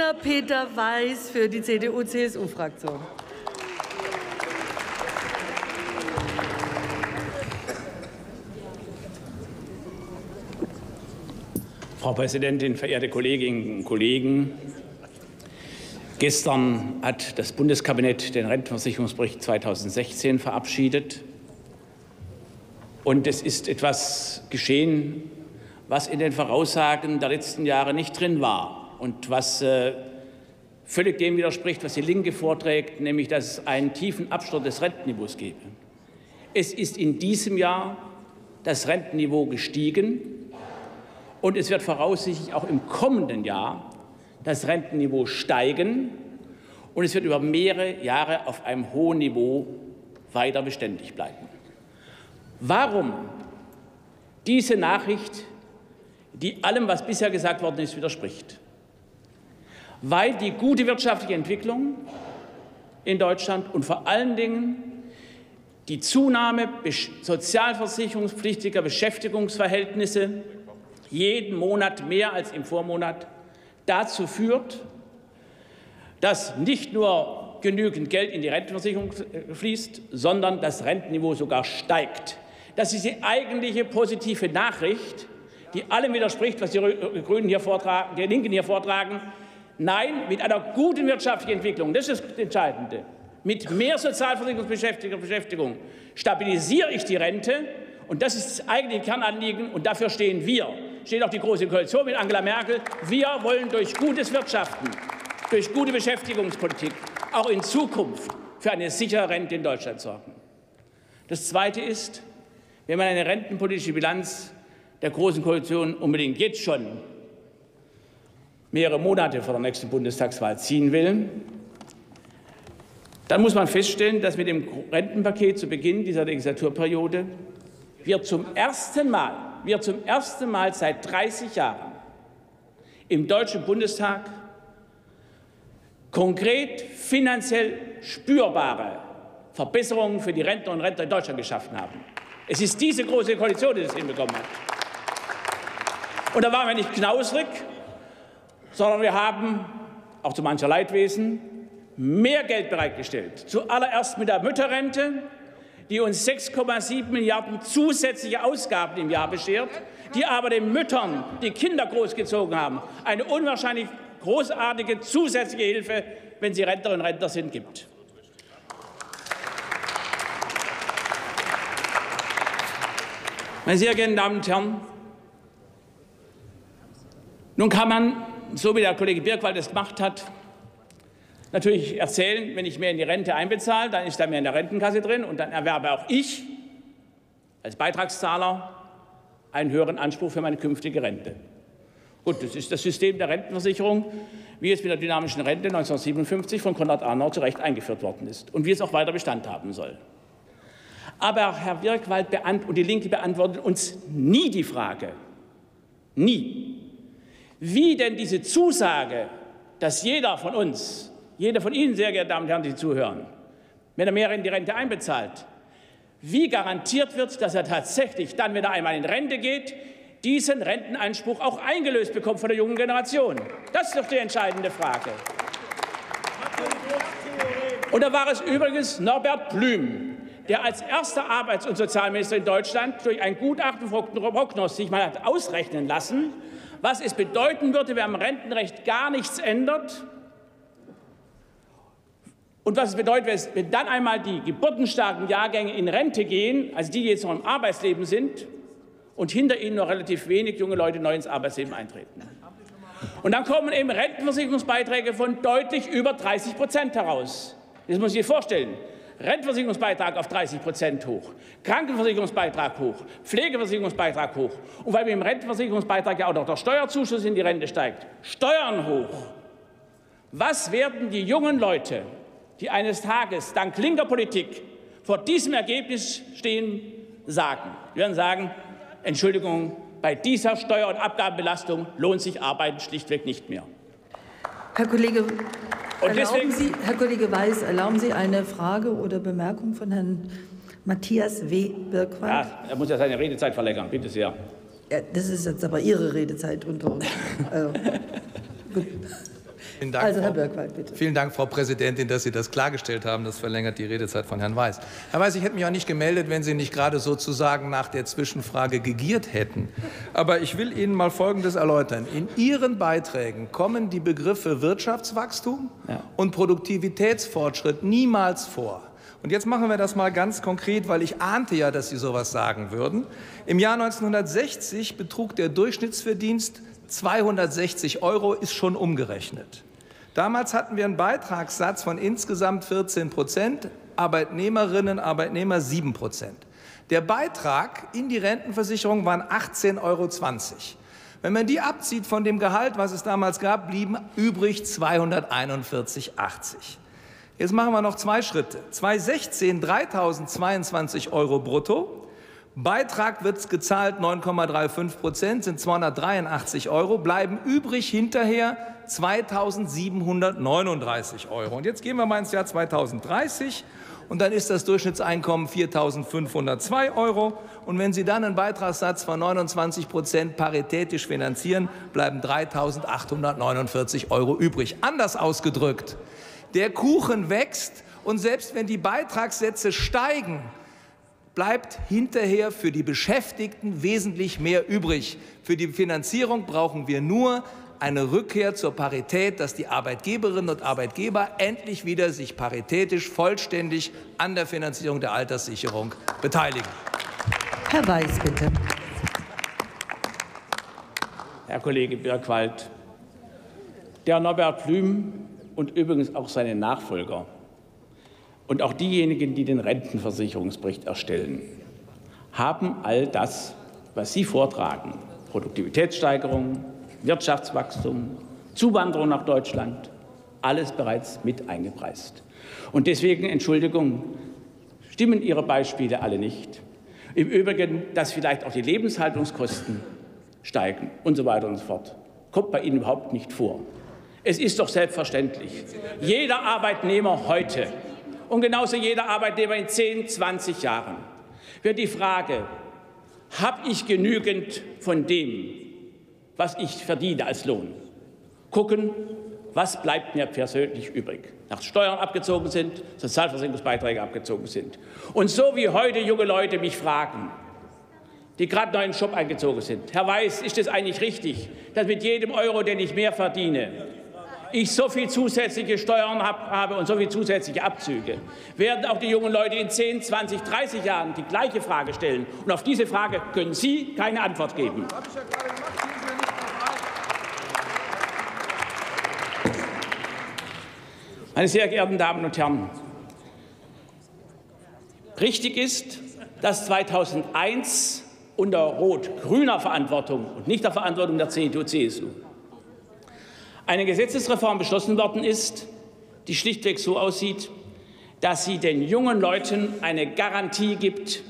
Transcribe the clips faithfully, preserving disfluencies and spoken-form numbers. Redner Peter Weiß für die C D U C S U-Fraktion. Frau Präsidentin, verehrte Kolleginnen und Kollegen! Gestern hat das Bundeskabinett den Rentenversicherungsbericht zweitausendsechzehn verabschiedet. Und es ist etwas geschehen, was in den Voraussagen der letzten Jahre nicht drin war und was äh, völlig dem widerspricht, was die Linke vorträgt, nämlich dass es einen tiefen Absturz des Rentenniveaus gebe. Es ist in diesem Jahr das Rentenniveau gestiegen. Und es wird voraussichtlich auch im kommenden Jahr das Rentenniveau steigen, und es wird über mehrere Jahre auf einem hohen Niveau weiter beständig bleiben. Warum diese Nachricht, die allem, was bisher gesagt worden ist, widerspricht? Weil die gute wirtschaftliche Entwicklung in Deutschland und vor allen Dingen die Zunahme sozialversicherungspflichtiger Beschäftigungsverhältnisse jeden Monat mehr als im Vormonat dazu führt, dass nicht nur genügend Geld in die Rentenversicherung fließt, sondern das Rentenniveau sogar steigt. Das ist die eigentliche positive Nachricht, die allem widerspricht, was die Grünen hier vortragen, die Linken hier vortragen. Nein, mit einer guten wirtschaftlichen Entwicklung, das ist das Entscheidende, mit mehr Sozialversicherungsbeschäftigung stabilisiere ich die Rente, und das ist das eigentliche Kernanliegen, und dafür stehen wir. Steht auch die Große Koalition mit Angela Merkel. Wir wollen durch gutes Wirtschaften, durch gute Beschäftigungspolitik auch in Zukunft für eine sichere Rente in Deutschland sorgen. Das Zweite ist, wenn man eine rentenpolitische Bilanz der Großen Koalition unbedingt jetzt schon mehrere Monate vor der nächsten Bundestagswahl ziehen will, dann muss man feststellen, dass mit dem Rentenpaket zu Beginn dieser Legislaturperiode wir zum ersten Mal wir zum ersten Mal seit dreißig Jahren im Deutschen Bundestag konkret finanziell spürbare Verbesserungen für die Rentner und Rentner in Deutschland geschaffen haben. Es ist diese Große Koalition, die das hinbekommen hat. Und da waren wir nicht knausrig, sondern wir haben, auch zu mancher Leidwesen, mehr Geld bereitgestellt. Zuallererst mit der Mütterrente, die uns sechs Komma sieben Milliarden zusätzliche Ausgaben im Jahr beschert, die aber den Müttern, die Kinder großgezogen haben, eine unwahrscheinlich großartige zusätzliche Hilfe, wenn sie Rentnerinnen und Rentner sind, gibt. Meine sehr geehrten Damen und Herren, nun kann man, so wie der Kollege Birkwald es gemacht hat, natürlich erzählen, wenn ich mehr in die Rente einbezahle, dann ist da mehr in der Rentenkasse drin, und dann erwerbe auch ich als Beitragszahler einen höheren Anspruch für meine künftige Rente. Gut, das ist das System der Rentenversicherung, wie es mit der dynamischen Rente neunzehnhundertsiebenundfünfzig von Konrad Adenauer zu Recht eingeführt worden ist und wie es auch weiter Bestand haben soll. Aber Herr Birkwald und die Linke beantworten uns nie die Frage, nie, wie denn diese Zusage, dass jeder von uns, jeder von Ihnen, sehr geehrte Damen und Herren, die zuhören, wenn er mehr in die Rente einbezahlt, wie garantiert wird, dass er tatsächlich dann, wenn er einmal in Rente geht, diesen Rentenanspruch auch eingelöst bekommt von der jungen Generation? Das ist doch die entscheidende Frage. Und da war es übrigens Norbert Blüm, der als erster Arbeits- und Sozialminister in Deutschland durch ein Gutachten von Prognos sich mal hat ausrechnen lassen, was es bedeuten würde, wenn am Rentenrecht gar nichts ändert, und was es bedeutet, wenn dann einmal die geburtenstarken Jahrgänge in Rente gehen, also die, die jetzt noch im Arbeitsleben sind, und hinter ihnen noch relativ wenig junge Leute neu ins Arbeitsleben eintreten. Und dann kommen eben Rentenversicherungsbeiträge von deutlich über dreißig Prozent heraus. Das muss ich sich vorstellen. Rentenversicherungsbeitrag auf dreißig Prozent hoch, Krankenversicherungsbeitrag hoch, Pflegeversicherungsbeitrag hoch. Und weil mit dem Rentenversicherungsbeitrag ja auch noch der Steuerzuschuss in die Rente steigt, Steuern hoch. Was werden die jungen Leute, die eines Tages dank linker Politik vor diesem Ergebnis stehen, sagen? Wir werden sagen, Entschuldigung, bei dieser Steuer- und Abgabenbelastung lohnt sich Arbeiten schlichtweg nicht mehr. Herr Kollege, und erlauben Sie, Herr Kollege Weiß, erlauben Sie eine Frage oder Bemerkung von Herrn Matthias W. Birkwald? Ja, er muss ja seine Redezeit verlängern, bitte sehr. Ja, das ist jetzt aber Ihre Redezeit unter uns. Also, gut. Vielen Dank, also Herr Birkwald, bitte. Vielen Dank, Frau Präsidentin, dass Sie das klargestellt haben. Das verlängert die Redezeit von Herrn Weiß. Herr Weiß, ich hätte mich auch nicht gemeldet, wenn Sie nicht gerade sozusagen nach der Zwischenfrage gegiert hätten. Aber ich will Ihnen mal Folgendes erläutern. In Ihren Beiträgen kommen die Begriffe Wirtschaftswachstum ja. und Produktivitätsfortschritt niemals vor. Und jetzt machen wir das mal ganz konkret, weil ich ahnte ja, dass Sie sowas sagen würden. Im Jahr neunzehnhundertsechzig betrug der Durchschnittsverdienst zweihundertsechzig Euro, ist schon umgerechnet. Damals hatten wir einen Beitragssatz von insgesamt vierzehn Prozent, Arbeitnehmerinnen und Arbeitnehmer sieben Prozent. Der Beitrag in die Rentenversicherung waren achtzehn Euro zwanzig. Wenn man die abzieht von dem Gehalt, was es damals gab, blieben übrig zweihunderteinundvierzig Euro achtzig. Jetzt machen wir noch zwei Schritte. zweitausendsechzehn dreitausendzweiundzwanzig Euro brutto. Beitrag wird gezahlt, neun Komma fünfunddreißig Prozent sind zweihundertdreiundachtzig Euro, bleiben übrig hinterher zweitausendsiebenhundertneununddreißig Euro. Und jetzt gehen wir mal ins Jahr zweitausenddreißig und dann ist das Durchschnittseinkommen viertausendfünfhundertzwei Euro. Und wenn Sie dann einen Beitragssatz von neunundzwanzig Prozent paritätisch finanzieren, bleiben dreitausendachthundertneunundvierzig Euro übrig. Anders ausgedrückt, der Kuchen wächst und selbst wenn die Beitragssätze steigen, bleibt hinterher für die Beschäftigten wesentlich mehr übrig. Für die Finanzierung brauchen wir nur eine Rückkehr zur Parität, dass die Arbeitgeberinnen und Arbeitgeber endlich wieder sich paritätisch vollständig an der Finanzierung der Alterssicherung beteiligen. Herr Weiß, bitte. Herr Kollege Birkwald, der Norbert Blüm und übrigens auch seine Nachfolger und auch diejenigen, die den Rentenversicherungsbericht erstellen, haben all das, was Sie vortragen, Produktivitätssteigerung, Wirtschaftswachstum, Zuwanderung nach Deutschland, alles bereits mit eingepreist. Und deswegen, Entschuldigung, stimmen Ihre Beispiele alle nicht. Im Übrigen, dass vielleicht auch die Lebenshaltungskosten steigen und so weiter und so fort, kommt bei Ihnen überhaupt nicht vor. Es ist doch selbstverständlich, jeder Arbeitnehmer heute und genauso jeder Arbeitnehmer in zehn, zwanzig Jahren wird die Frage, habe ich genügend von dem, was ich verdiene als Lohn, gucken, was bleibt mir persönlich übrig, nach Steuern abgezogen sind, Sozialversicherungsbeiträge abgezogen sind. Und so wie heute junge Leute mich fragen, die gerade neu in den Job eingezogen sind, Herr Weiß, ist es eigentlich richtig, dass mit jedem Euro, den ich mehr verdiene, ich so viel zusätzliche Steuern habe und so viel zusätzliche Abzüge, werden auch die jungen Leute in zehn, zwanzig, dreißig Jahren die gleiche Frage stellen. Und auf diese Frage können Sie keine Antwort geben. Meine sehr geehrten Damen und Herren, richtig ist, dass zweitausendeins unter rot-grüner Verantwortung und nicht der Verantwortung der C D U/C S U eine Gesetzesreform beschlossen worden ist, die schlichtweg so aussieht, dass sie den jungen Leuten eine Garantie gibt,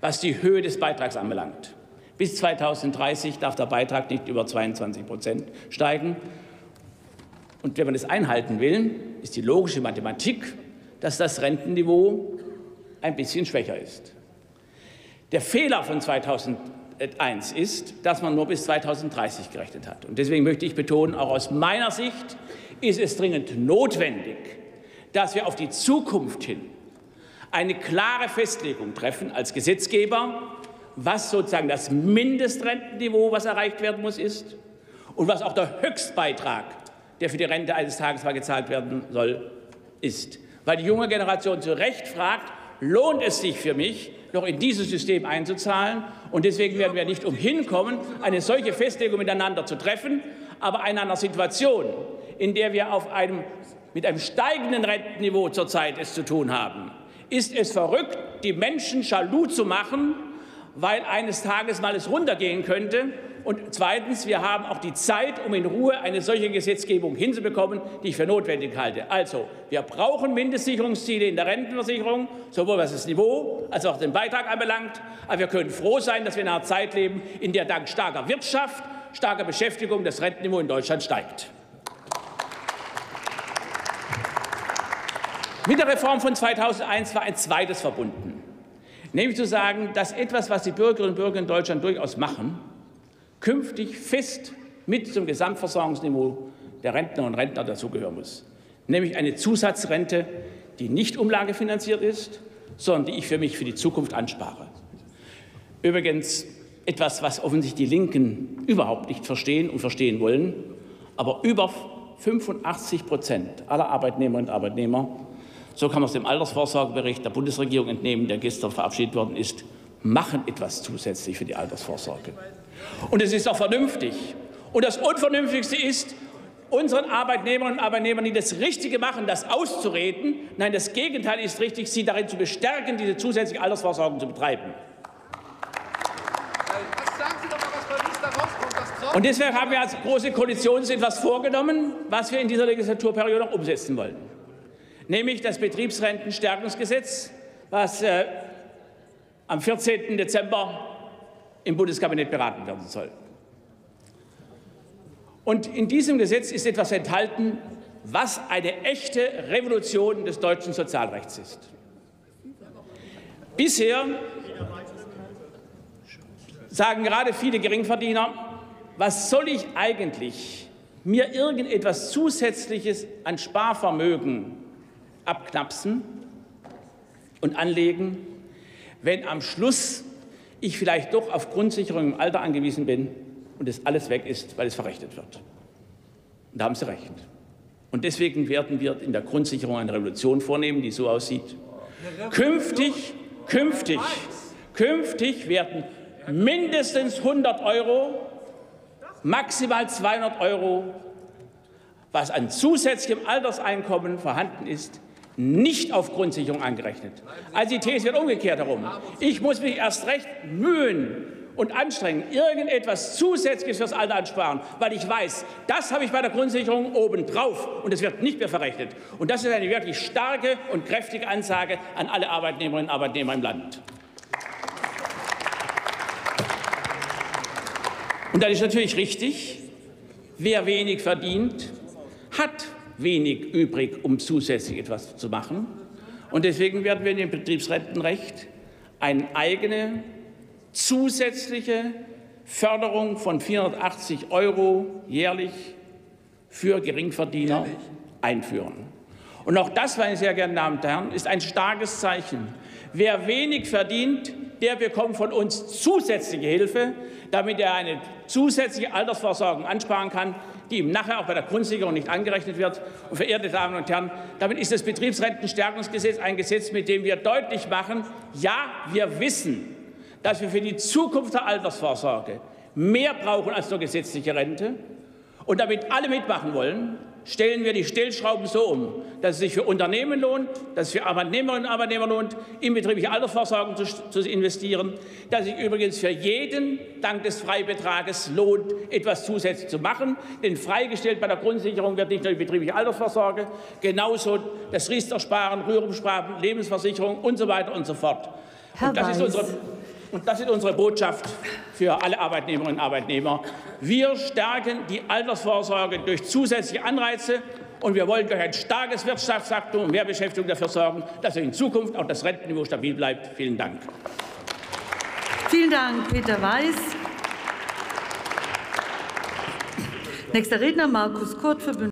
was die Höhe des Beitrags anbelangt. Bis zweitausenddreißig darf der Beitrag nicht über zweiundzwanzig Prozent steigen. Und wenn man das einhalten will, ist die logische Mathematik, dass das Rentenniveau ein bisschen schwächer ist. Der Fehler von zweitausendeins ist, dass man nur bis zweitausenddreißig gerechnet hat. Und deswegen möchte ich betonen, auch aus meiner Sicht ist es dringend notwendig, dass wir auf die Zukunft hin eine klare Festlegung treffen als Gesetzgeber, was sozusagen das Mindestrentenniveau, was erreicht werden muss, ist und was auch der Höchstbeitrag, der für die Rente eines Tages mal gezahlt werden soll, ist. Weil die junge Generation zu Recht fragt, lohnt es sich für mich, noch in dieses System einzuzahlen. Und deswegen werden wir nicht umhin kommen, eine solche Festlegung miteinander zu treffen, aber in einer Situation, in der wir auf einem, mit einem steigenden Rentenniveau zurzeit es zu tun haben, ist es verrückt, die Menschen jaloux zu machen, weil eines Tages mal es runtergehen könnte. Und zweitens, wir haben auch die Zeit, um in Ruhe eine solche Gesetzgebung hinzubekommen, die ich für notwendig halte. Also, wir brauchen Mindestsicherungsziele in der Rentenversicherung, sowohl was das Niveau als auch den Beitrag anbelangt. Aber wir können froh sein, dass wir in einer Zeit leben, in der dank starker Wirtschaft, starker Beschäftigung das Rentenniveau in Deutschland steigt. Mit der Reform von zweitausendeins war ein zweites verbunden, nämlich zu sagen, dass etwas, was die Bürgerinnen und Bürger in Deutschland durchaus machen, künftig fest mit zum Gesamtversorgungsniveau der Rentner und Rentner dazugehören muss, nämlich eine Zusatzrente, die nicht umlagefinanziert ist, sondern die ich für mich für die Zukunft anspare. Übrigens etwas, was offensichtlich die Linken überhaupt nicht verstehen und verstehen wollen, aber über fünfundachtzig Prozent aller Arbeitnehmerinnen und Arbeitnehmer, so kann man es dem Altersvorsorgebericht der Bundesregierung entnehmen, der gestern verabschiedet worden ist, machen etwas zusätzlich für die Altersvorsorge. Und es ist auch vernünftig. Und das Unvernünftigste ist, unseren Arbeitnehmerinnen und Arbeitnehmern, die das Richtige machen, das auszureden. Nein, das Gegenteil ist richtig, sie darin zu bestärken, diese zusätzliche Altersvorsorge zu betreiben. Und deswegen haben wir als Große Koalition etwas vorgenommen, was wir in dieser Legislaturperiode noch umsetzen wollen. Nämlich das Betriebsrentenstärkungsgesetz, was äh, am vierzehnten Dezember im Bundeskabinett beraten werden soll. Und in diesem Gesetz ist etwas enthalten, was eine echte Revolution des deutschen Sozialrechts ist. Bisher sagen gerade viele Geringverdiener, was soll ich eigentlich mir irgendetwas Zusätzliches an Sparvermögen abknapsen und anlegen, wenn am Schluss ich vielleicht doch auf Grundsicherung im Alter angewiesen bin und das alles weg ist, weil es verrechnet wird. Und da haben Sie recht. Und deswegen werden wir in der Grundsicherung eine Revolution vornehmen, die so aussieht. Künftig, künftig, künftig werden mindestens hundert Euro, maximal zweihundert Euro, was an zusätzlichem Alterseinkommen vorhanden ist, nicht auf Grundsicherung angerechnet. Also die These wird umgekehrt herum. Ich muss mich erst recht mühen und anstrengen, irgendetwas Zusätzliches fürs Alter ansparen, weil ich weiß, das habe ich bei der Grundsicherung obendrauf und es wird nicht mehr verrechnet. Und das ist eine wirklich starke und kräftige Ansage an alle Arbeitnehmerinnen und Arbeitnehmer im Land. Und das ist natürlich richtig, wer wenig verdient, hat wenig übrig, um zusätzlich etwas zu machen. Und deswegen werden wir in dem Betriebsrentenrecht eine eigene zusätzliche Förderung von vierhundertachtzig Euro jährlich für Geringverdiener jährlich einführen. Und auch das, meine sehr geehrten Damen und Herren, ist ein starkes Zeichen. Wer wenig verdient, der bekommt von uns zusätzliche Hilfe, damit er eine zusätzliche Altersversorgung ansparen kann, die ihm nachher auch bei der Grundsicherung nicht angerechnet wird. Und verehrte Damen und Herren, damit ist das Betriebsrentenstärkungsgesetz ein Gesetz, mit dem wir deutlich machen, ja, wir wissen, dass wir für die Zukunft der Altersvorsorge mehr brauchen als nur gesetzliche Rente. Und damit alle mitmachen wollen, stellen wir die Stellschrauben so um, dass es sich für Unternehmen lohnt, dass es für Arbeitnehmerinnen und Arbeitnehmer lohnt, in betriebliche Altersvorsorge zu, zu investieren, dass sich übrigens für jeden dank des Freibetrages lohnt, etwas zusätzlich zu machen. Denn freigestellt bei der Grundsicherung wird nicht nur die betriebliche Altersvorsorge, genauso das Riester-Sparen, Rürup-Sparen, Lebensversicherung und so weiter und so fort. Und das ist unsere Und das ist unsere Botschaft für alle Arbeitnehmerinnen und Arbeitnehmer. Wir stärken die Altersvorsorge durch zusätzliche Anreize, und wir wollen durch ein starkes Wirtschaftswachstum und mehr Beschäftigung dafür sorgen, dass in Zukunft auch das Rentenniveau stabil bleibt. Vielen Dank. Vielen Dank, Peter Weiß. Nächster Redner Markus Kurt für BÜNDNIS.